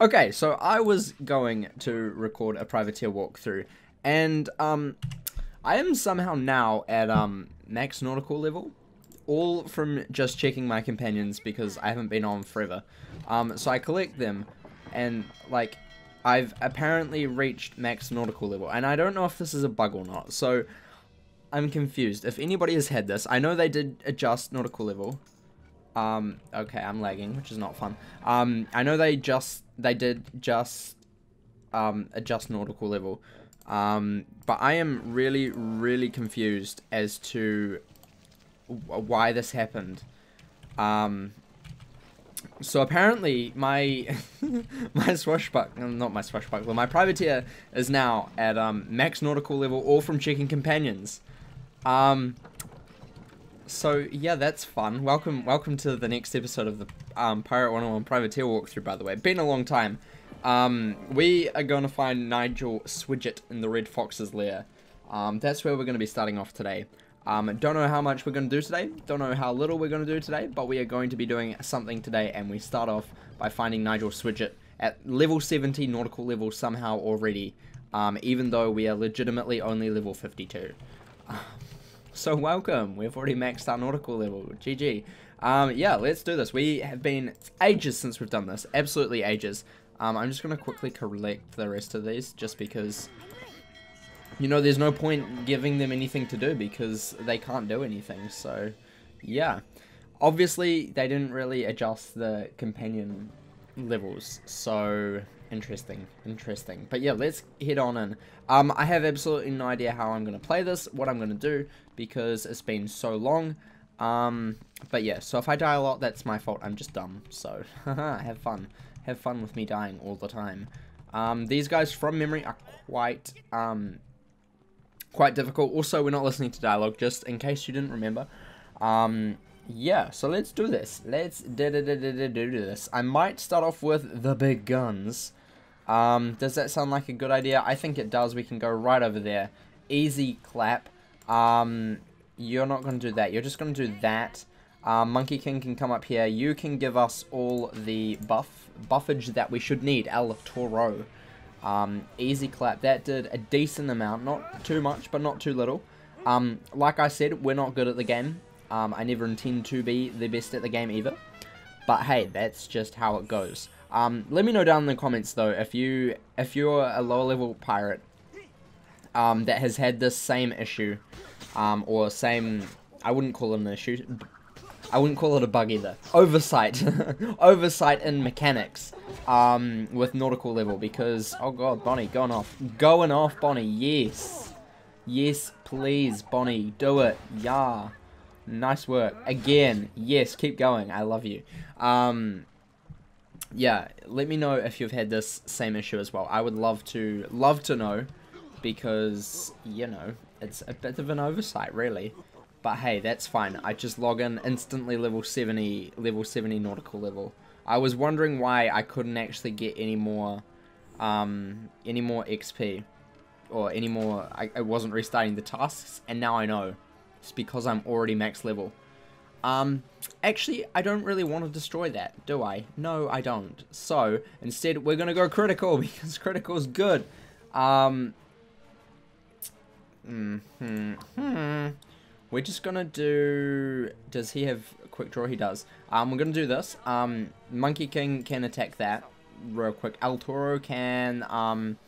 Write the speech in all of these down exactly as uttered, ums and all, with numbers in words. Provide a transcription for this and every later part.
Okay, so I was going to record a Privateer walkthrough, and um, I am somehow now at um, max nautical level, all from just checking my companions because I haven't been on forever. Um, so I collect them, and like I've apparently reached max nautical level, and I don't know if this is a bug or not, so I'm confused. If anybody has had this, I know they did adjust nautical level. Um, okay, I'm lagging, which is not fun. Um, I know they just, they did just, um, adjust nautical level. Um, but I am really, really confused as to why this happened. Um, so apparently my, my swashbuckler, not my swashbuckler, my privateer is now at, um, max nautical level, all from checking companions. Um... So, yeah, that's fun. Welcome welcome to the next episode of the um, Pirate one oh one Privateer walkthrough, by the way. Been a long time. Um, we are going to find Nigel Swidget in the Red Fox's Lair. Um, that's where we're going to be starting off today. Um, don't know how much we're going to do today. Don't know how little we're going to do today. But we are going to be doing something today. And we start off by finding Nigel Swidget at level seventy nautical level somehow already. Um, even though we are legitimately only level fifty-two. So welcome, we've already maxed our nautical level, G G. Um, yeah, let's do this. We have been ages since we've done this, absolutely ages. Um, I'm just going to quickly collect the rest of these, just because, you know, there's no point giving them anything to do, because they can't do anything, so, yeah. Obviously, they didn't really adjust the companion levels, so... Interesting, interesting. But yeah, let's head on in. Um, I have absolutely no idea how I'm going to play this, what I'm going to do, because it's been so long. Um, but yeah, so if I die a lot, that's my fault. I'm just dumb. So, haha, have fun. Have fun with me dying all the time. Um, these guys, from memory, are quite, um, quite difficult. Also, we're not listening to dialogue, just in case you didn't remember. Um... Yeah, so let's do this. Let's do, do, do, do, do, do this. I might start off with the big guns. Um, does that sound like a good idea? I think it does. We can go right over there. Easy clap. Um, you're not going to do that. You're just going to do that. Uh, Monkey King can come up here. You can give us all the buff buffage that we should need. El Toro. Um, easy clap. That did a decent amount. Not too much, but not too little. Um, like I said, we're not good at the game. Um, I never intend to be the best at the game either, but hey, that's just how it goes. Um, let me know down in the comments though, if you if you're a lower level pirate um, that has had this same issue, um, or same, I wouldn't call it an issue, I wouldn't call it a bug either, oversight, oversight in mechanics um, with nautical level, because, oh god, Bonnie, going off, going off, Bonnie, yes, yes, please, Bonnie, do it, yeah. Nice work. Again, yes, keep going. I love you. Um, yeah, let me know if you've had this same issue as well. I would love to, love to know, because, you know, it's a bit of an oversight, really. But hey, that's fine. I just log in instantly level seventy, level seventy nautical level. I was wondering why I couldn't actually get any more, um, any more X P, or any more, I, I wasn't restarting the tasks, and now I know. It's because I'm already max level. Um, actually, I don't really want to destroy that, do I? No, I don't. So, instead, we're going to go critical, because critical is good. Um, mm-hmm, hmm. We're just going to do... Does he have a quick draw? He does. Um, we're going to do this. Um, Monkey King can attack that real quick. El Toro can... Um,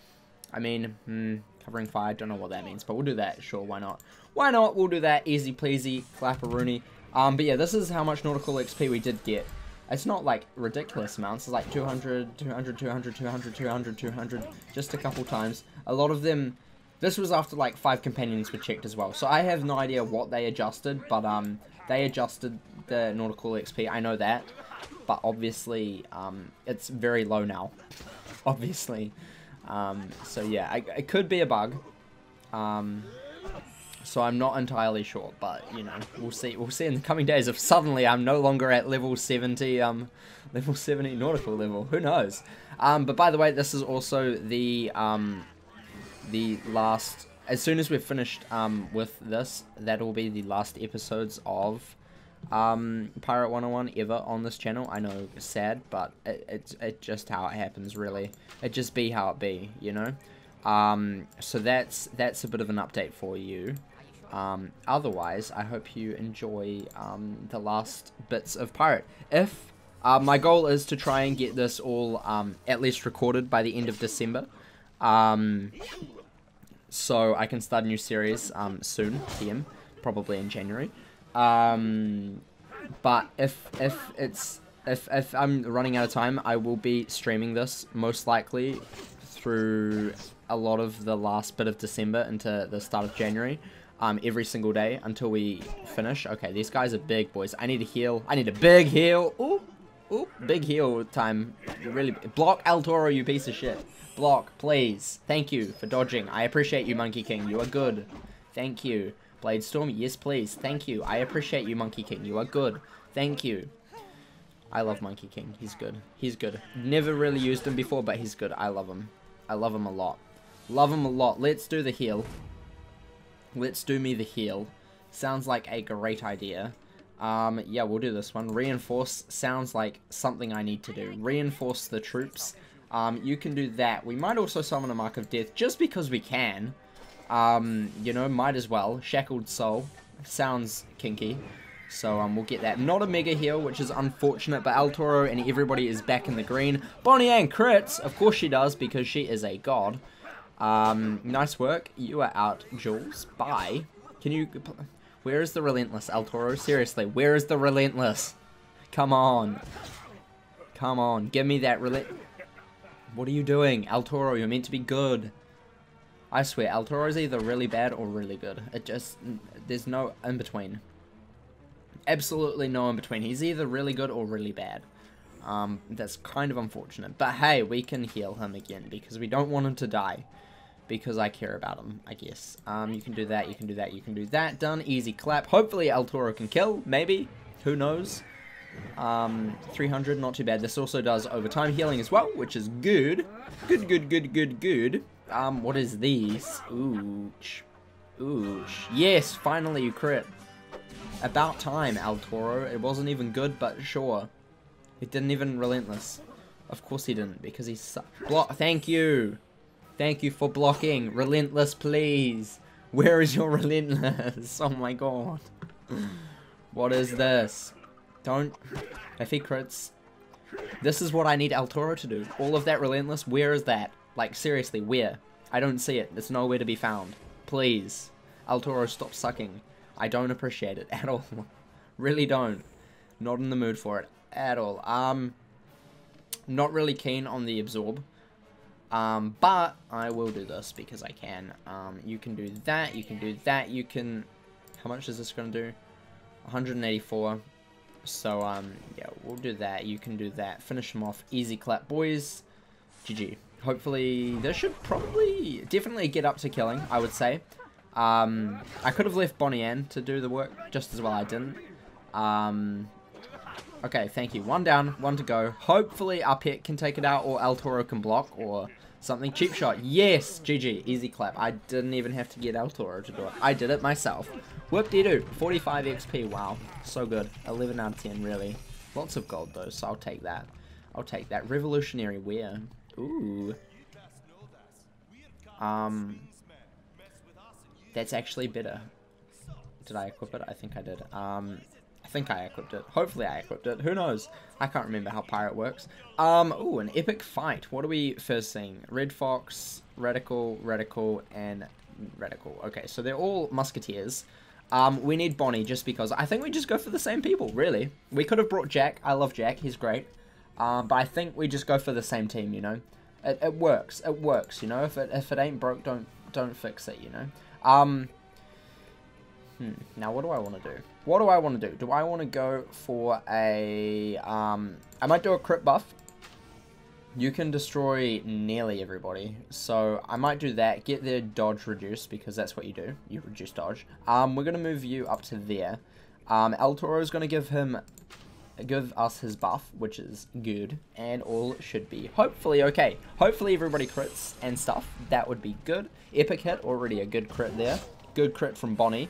I mean, hmm, covering fire, don't know what that means, but we'll do that. Sure, why not? Why not? We'll do that. Easy pleasy, clapperoonie. Um, but yeah, this is how much nautical X P we did get. It's not like ridiculous amounts. It's like two hundred, two hundred, two hundred, two hundred, two hundred, two hundred, just a couple times. A lot of them, this was after like five companions were checked as well. So I have no idea what they adjusted, but um, they adjusted the nautical X P. I know that, but obviously um, it's very low now, obviously. Um, so yeah, I, it could be a bug, um, so I'm not entirely sure, but, you know, we'll see, we'll see in the coming days if suddenly I'm no longer at level seventy, um, level seventy nautical level, who knows, um, but by the way, this is also the, um, the last, as soon as we're finished, um, with this, that'll be the last episodes of, um, Pirate one oh one ever on this channel. I know it's sad, but it, it's it just how it happens, really. It just be how it be, you know? Um, so that's, that's a bit of an update for you. Um, otherwise, I hope you enjoy um, the last bits of Pirate. If uh, my goal is to try and get this all um, at least recorded by the end of December, um, so I can start a new series um, soon, P M, probably in January. Um, but if if it's if if I'm running out of time, I will be streaming this most likely through a lot of the last bit of December into the start of January. Um, every single day until we finish. Okay, these guys are big, boys. I need a heal. I need a big heal. Ooh, ooh, big heal time. Really, block El Toro, you piece of shit. Block, please. Thank you for dodging. I appreciate you, Monkey King. You are good. Thank you. Blade Storm, yes, please. Thank you. I appreciate you, Monkey King. You are good. Thank you. I love Monkey King. He's good. He's good. Never really used him before, but he's good. I love him. I love him a lot. Love him a lot. Let's do the heal. Let's do me the heal. Sounds like a great idea. Um, yeah, we'll do this one. Reinforce sounds like something I need to do. Reinforce the troops. Um, you can do that. We might also summon a Mark of Death, just because we can. Um, you know, might as well. Shackled Soul. Sounds kinky. So, um, we'll get that. Not a mega heal, which is unfortunate, but El Toro and everybody is back in the green. Bonnie Anne crits! Of course she does, because she is a god. Um, nice work. You are out, Jules. Bye. Can you... Where is the relentless, El Toro? Seriously, where is the relentless? Come on. Come on. Give me that relent... What are you doing? El Toro, you're meant to be good. I swear, El Toro is either really bad or really good. It just... There's no in-between. Absolutely no in-between. He's either really good or really bad. Um, that's kind of unfortunate. But hey, we can heal him again because we don't want him to die. Because I care about him, I guess. Um, you can do that, you can do that, you can do that. Done, easy clap. Hopefully El Toro can kill, maybe. Who knows? Um, three hundred, not too bad. This also does overtime healing as well, which is good. Good, good, good, good, good. Um, what is these? Ooch. Ooch. Yes, finally you crit. About time, El Toro. It wasn't even good, but sure. It didn't even relentless. Of course he didn't, because he sucked. Block, thank you. Thank you for blocking. Relentless, please. Where is your relentless? Oh my god. What is this? Don't. If he crits. This is what I need El Toro to do. All of that relentless. Where is that? Like, seriously, where? I don't see it. It's nowhere to be found. Please. El Toro, stop sucking. I don't appreciate it at all. Really don't. Not in the mood for it at all. Um, not really keen on the absorb. Um, but I will do this because I can. Um, you can do that, you can do that, you can... How much is this going to do? one hundred eighty-four. So, um, yeah, we'll do that. You can do that. Finish them off. Easy clap, boys. G G. Hopefully, this should probably... Definitely get up to killing, I would say. Um, I could have left Bonnie Anne to do the work just as well. I didn't. Um... Okay, thank you. One down, one to go. Hopefully our pet can take it out, or El Toro can block, or something. Cheap shot. Yes! G G. Easy clap. I didn't even have to get El Toro to do it. I did it myself. Whoop-de-doo. forty-five X P. Wow. So good. eleven out of ten, really. Lots of gold, though, so I'll take that. I'll take that. Revolutionary wear. Ooh. Um. That's actually better. Did I equip it? I think I did. Um... I think I equipped it. Hopefully I equipped it. Who knows? I can't remember how Pirate works. Um, ooh, an epic fight. What are we first seeing? Red Fox, Radical, Radical, and Radical. Okay, so they're all musketeers. Um, we need Bonnie just because I think we just go for the same people, really. We could have brought Jack. I love Jack. He's great. Um, but I think we just go for the same team, you know. It, it works. It works, you know. If it, if it ain't broke, don't, don't fix it, you know. Um... Hmm. Now, what do I want to do? What do I want to do? Do I want to go for a... Um, I might do a crit buff. You can destroy nearly everybody. So, I might do that. Get their dodge reduced, because that's what you do. You reduce dodge. Um, we're going to move you up to there. Um, El Toro is going to give him... Give us his buff, which is good. And all should be hopefully okay. Hopefully, everybody crits and stuff. That would be good. Epic hit. Already a good crit there. Good crit from Bonnie.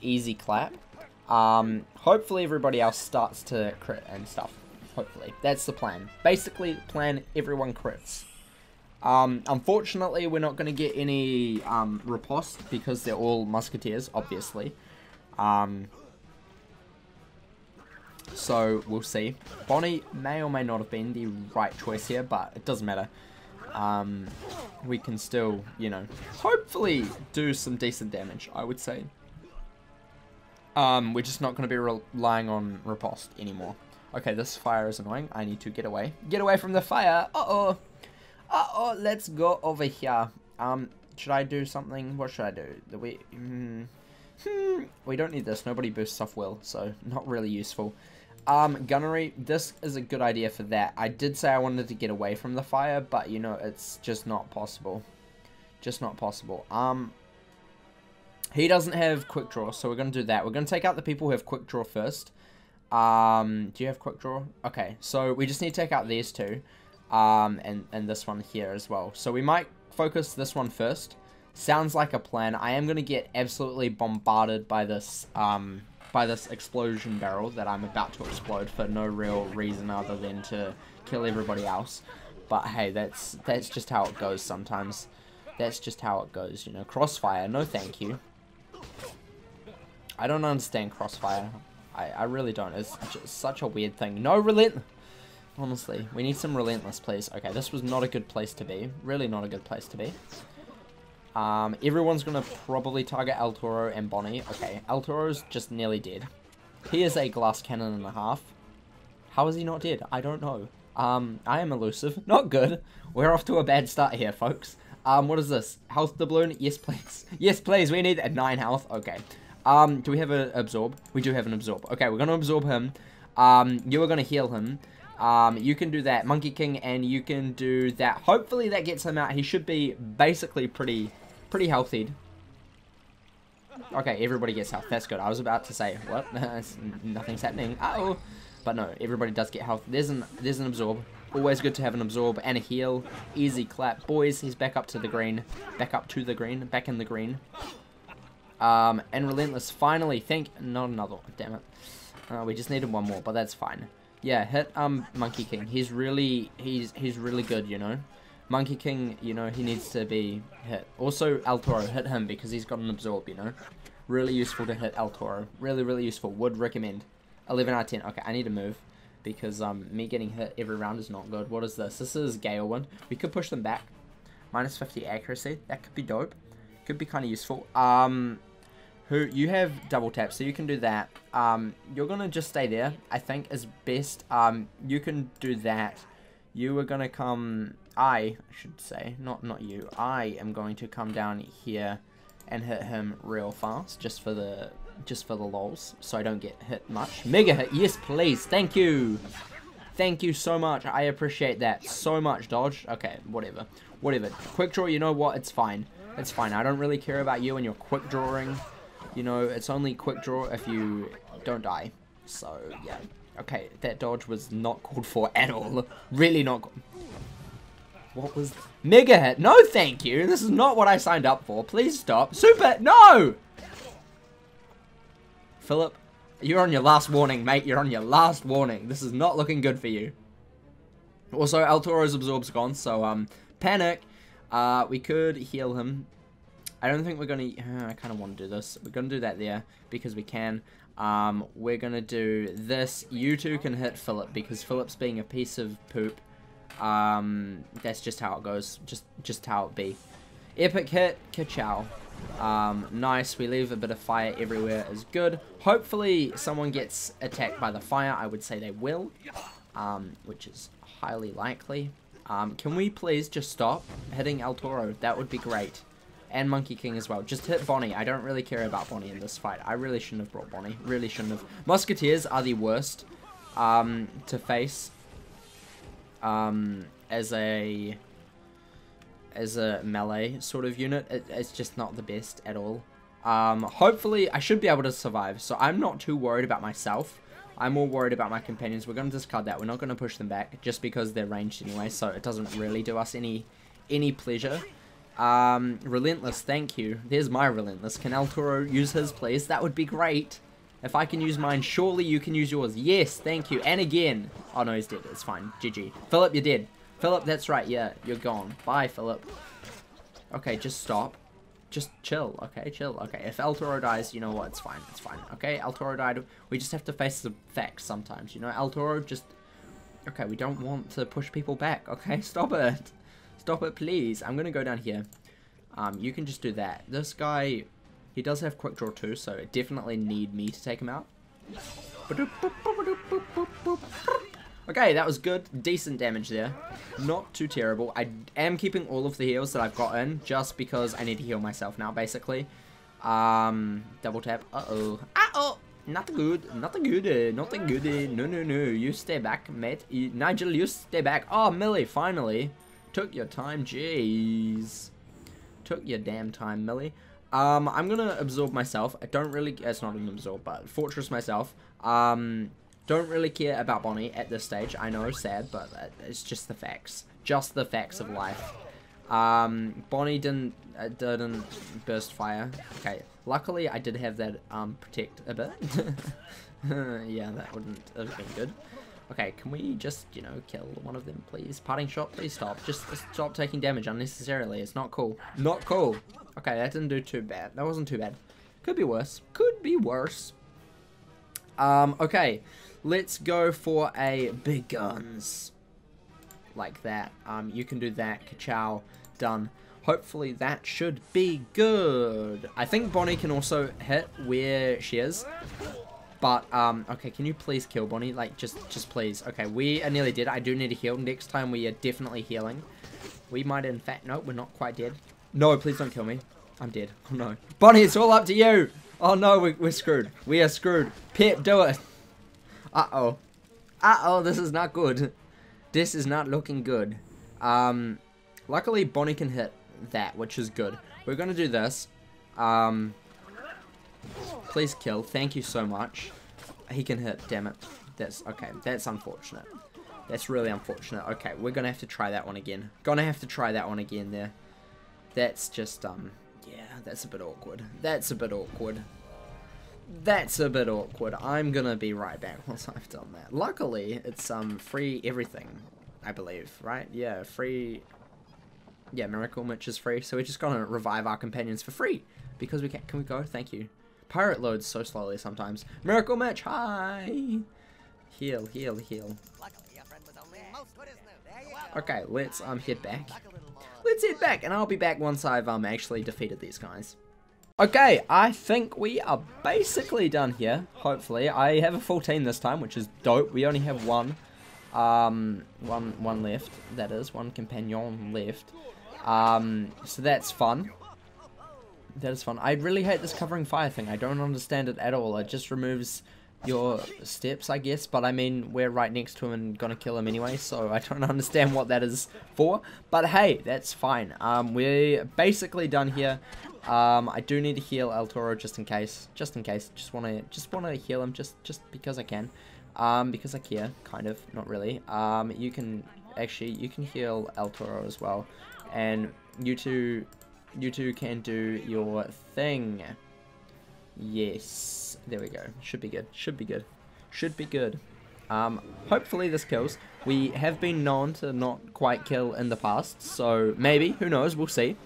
Easy clap. Um, hopefully everybody else starts to crit and stuff. Hopefully. That's the plan. Basically, plan everyone crits. Um, unfortunately, we're not going to get any um, riposte because they're all musketeers, obviously. Um, so, we'll see. Bonnie may or may not have been the right choice here, but it doesn't matter. Um, we can still, you know, hopefully do some decent damage, I would say. Um, we're just not going to be relying on riposte anymore. Okay, this fire is annoying. I need to get away. Get away from the fire! Uh-oh! Uh-oh, let's go over here. Um, should I do something? What should I do? Do we... Mm, hmm, we don't need this. Nobody boosts off will, so not really useful. Um, gunnery, this is a good idea for that. I did say I wanted to get away from the fire, but, you know, it's just not possible. Just not possible. Um, he doesn't have quick draw, so we're going to do that. We're going to take out the people who have quick draw first. Um, do you have quick draw? Okay, so we just need to take out these two, um, and, and this one here as well. So we might focus this one first. Sounds like a plan. I am going to get absolutely bombarded by this, um, by this explosion barrel that I'm about to explode for no real reason other than to kill everybody else. But hey, that's, that's just how it goes sometimes. That's just how it goes, you know. Crossfire, no thank you. I don't understand crossfire. I, I really don't. It's just such a weird thing. No relent. Honestly, we need some relentless, please. Okay, this was not a good place to be. Really not a good place to be. Um, everyone's going to probably target El Toro and Bonnie. Okay, El Toro's just nearly dead. He is a glass cannon and a half. How is he not dead? I don't know. Um, I am elusive. Not good. We're off to a bad start here, folks. Um, what is this? Health doubloon? Yes, please. Yes, please. We need a nine health. Okay. Um, do we have an absorb? We do have an absorb. Okay, we're going to absorb him. Um, you are going to heal him. Um, you can do that, Monkey King, and you can do that. Hopefully that gets him out. He should be basically pretty, pretty healthied. Okay, everybody gets health. That's good. I was about to say, what? Nothing's happening. Uh-oh. But no, everybody does get health. There's an, there's an absorb. Always good to have an absorb and a heal. Easy clap. Boys, he's back up to the green. Back up to the green. Back in the green. Um, and Relentless, finally, thank, not another one, damn it. Uh, we just needed one more, but that's fine. Yeah, hit, um, Monkey King. He's really, he's, he's really good, you know. Monkey King, you know, he needs to be hit. Also, El Toro, hit him, because he's got an absorb, you know. Really useful to hit El Toro. Really, really useful. Would recommend. eleven out of ten. Okay, I need to move, because, um, me getting hit every round is not good. What is this? This is Gale one. We could push them back. minus fifty accuracy. That could be dope. Could be kind of useful. Um, who you have double tap, so you can do that. Um, you're gonna just stay there. I think is best. Um, you can do that. You are gonna come. I should say, not not you. I am going to come down here and hit him real fast, just for the just for the lols, so I don't get hit much. Mega hit, yes please. Thank you, thank you so much. I appreciate that so much. Dodge. Okay, whatever, whatever. Quick draw. You know what? It's fine. It's fine, I don't really care about you and your quick drawing. You know, it's only quick draw if you don't die. So, yeah. Okay, that dodge was not called for at all. Really not called. What was... Mega hit! No, thank you! This is not what I signed up for. Please stop. Super! No! Philip, you're on your last warning, mate. You're on your last warning. This is not looking good for you. Also, El Toro's absorb's gone, so, um, panic. Uh, we could heal him. I don't think we're gonna... Uh, I kind of want to do this. We're gonna do that there, because we can. Um, we're gonna do this. You two can hit Philip, because Philip's being a piece of poop. Um, that's just how it goes. Just just how it be. Epic hit. Ka-chow. Um, nice. We leave a bit of fire everywhere is good. Hopefully, someone gets attacked by the fire. I would say they will, um, which is highly likely. Um, can we please just stop hitting El Toro? That would be great. And Monkey King as well. Just hit Bonnie. I don't really care about Bonnie in this fight. I really shouldn't have brought Bonnie. Really shouldn't have. Musketeers are the worst um, to face um, as a as a melee sort of unit. It, it's just not the best at all. Um, hopefully, I should be able to survive. So I'm not too worried about myself. I'm more worried about my companions. We're going to discard that. We're not going to push them back just because they're ranged anyway, so it doesn't really do us any any pleasure. Um, relentless, thank you. There's my relentless. Can El Toro use his, please? That would be great. If I can use mine, surely you can use yours. Yes, thank you. And again. Oh, no, he's dead. It's fine. G G. Philip, you're dead. Philip, that's right. Yeah, you're gone. Bye, Philip. Okay, just stop. Just chill. Okay, chill. Okay, if El Toro dies, you know what? It's fine. It's fine. Okay, El Toro died. We just have to face the facts sometimes. You know, El Toro just... Okay, we don't want to push people back. Okay, stop it. Stop it, please. I'm going to go down here. Um, you can just do that. This guy... He does have quick draw too, so it definitely need me to take him out. Okay, that was good. Decent damage there. Not too terrible. I am keeping all of the heals that I've got in, just because I need to heal myself now, basically. Um, double tap. Uh-oh. Uh-oh! Not good. Not good. Not good. No, no, no. You stay back, mate. Nigel, you stay back. Oh, Millie, finally. Took your time. Jeez. Took your damn time, Millie. Um, I'm gonna absorb myself. I don't really, it's not an absorb, but fortress myself. Um, don't really care about Bonnie at this stage. I know, sad, but it's just the facts. Just the facts of life. Um, Bonnie didn't, uh, didn't burst fire. Okay, luckily I did have that, um, protect a bit. Yeah, that wouldn't have been good. Okay, can we just, you know, kill one of them, please? Parting shot, please stop. Just, just stop taking damage unnecessarily. It's not cool. Not cool. Okay, that didn't do too bad. That wasn't too bad. Could be worse. Could be worse. Um, okay. Let's go for a big guns. Like that. Um, you can do that. Ka-chow. Done. Hopefully that should be good. I think Bonnie can also hit where she is. But, um, okay, can you please kill Bonnie? Like, just, just please. Okay, we are nearly dead. I do need to heal. Next time we are definitely healing. We might, in fact, no, we're not quite dead. No, please don't kill me. I'm dead. Oh, no. Bonnie, it's all up to you. Oh, no, we, we're screwed. We are screwed. Pip, do it. Uh-oh. Uh-oh, this is not good. This is not looking good. Um, luckily, Bonnie can hit that, which is good. We're going to do this. Um... Please kill. Thank you so much. He can hit. Damn it. That's okay. That's unfortunate. That's really unfortunate. Okay, we're gonna have to try that one again. Gonna have to try that one again there. That's just um. Yeah, that's a bit awkward. That's a bit awkward. That's a bit awkward. I'm gonna be right back once I've done that. Luckily, it's um free everything, I believe. Right? Yeah, free. Yeah, Miracle Mitch is free. So we're just gonna revive our companions for free because we can. Can we go? Thank you. Pirate loads so slowly sometimes. Miracle Mitch, hi! Heal, heal, heal. Okay, let's um head back. Let's head back, and I'll be back once I've um actually defeated these guys. Okay, I think we are basically done here, hopefully. I have a full team this time, which is dope. We only have one, um, one, one left, that is, one companion left. Um, so that's fun. That is fun. I really hate this covering fire thing. I don't understand it at all. It just removes your steps, I guess. But I mean, we're right next to him and gonna kill him anyway. So I don't understand what that is for. But hey, that's fine. Um, we're basically done here. Um, I do need to heal El Toro just in case. Just in case. Just wanna, just wanna heal him just, just because I can. Um, because I care, kind of. Not really. Um, you can actually, you can heal El Toro as well, and you two. You two can do your thing. Yes. There we go. Should be good. Should be good. Should be good. Um, hopefully this kills. We have been known to not quite kill in the past, so maybe. Who knows? We'll see.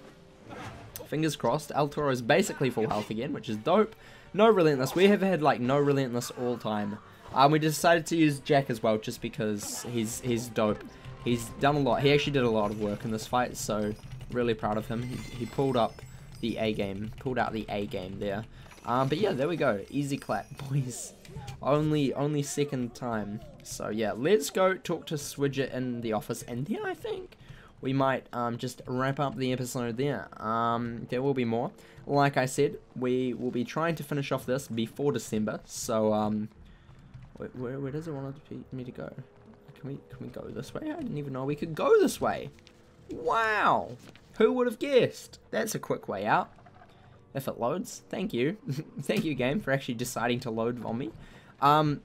Fingers crossed. El Toro is basically full health again, which is dope. No relentless. We have had, like, no relentless all time. Um, we decided to use Jack as well, just because he's, he's dope. He's done a lot. He actually did a lot of work in this fight, so... Really proud of him. He, he pulled up the A game. Pulled out the A game there. Um, but yeah, there we go. Easy clap, boys. Only only second time. So yeah, let's go talk to Swidget in the office. And then I think we might um, just wrap up the episode there. Um, there will be more. Like I said, we will be trying to finish off this before December. So um, where, where, where does it want me to go? Can we, can we go this way? I didn't even know we could go this way. Wow! Who would have guessed? That's a quick way out. If it loads. Thank you. Thank you, game, for actually deciding to load on me. Um,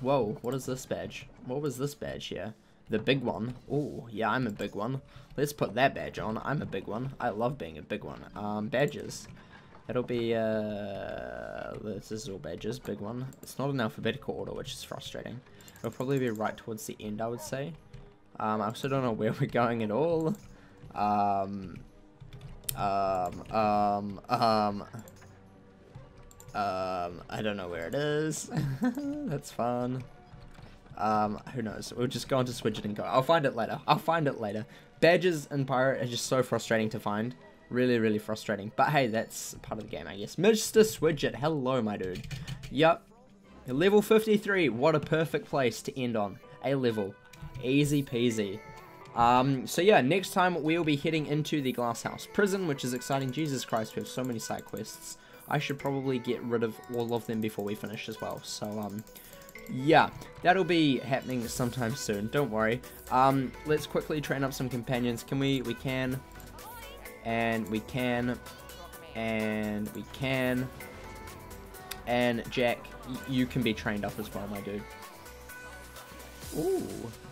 whoa, what is this badge? What was this badge here? The big one. Oh, yeah, I'm a big one. Let's put that badge on. I'm a big one. I love being a big one. Um, badges. It'll be, uh, this is all badges, big one. It's not in alphabetical order, which is frustrating. It'll probably be right towards the end, I would say. Um, I also don't know where we're going at all. Um, um, um, um, um, I don't know where it is. That's fun. Um, who knows? We'll just go on to Swidget and go. I'll find it later. I'll find it later. Badges in Pirate are just so frustrating to find. Really, really frustrating. But hey, that's part of the game, I guess. Mister Swidget, hello, my dude. Yup. Level fifty-three. What a perfect place to end on. A level. Easy peasy. Um, so yeah, next time we'll be heading into the Glass House Prison, which is exciting. Jesus Christ, we have so many side quests. I should probably get rid of all of them before we finish as well. So, um... yeah, that'll be happening sometime soon, don't worry. Um, let's quickly train up some companions. Can we, we can, and we can, and we can, and Jack, you can be trained up as well, my dude. Ooh,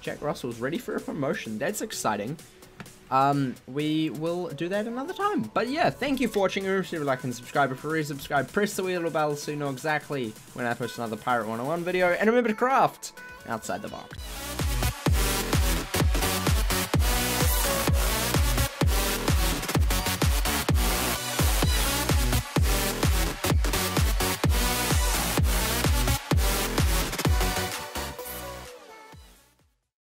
Jack Russell's ready for a promotion, that's exciting. Um, we will do that another time. But yeah, thank you for watching. Remember to like and subscribe if you're resubscribed. Press the wee little bell so you know exactly when I post another Pirate one oh one video. And remember to craft outside the box.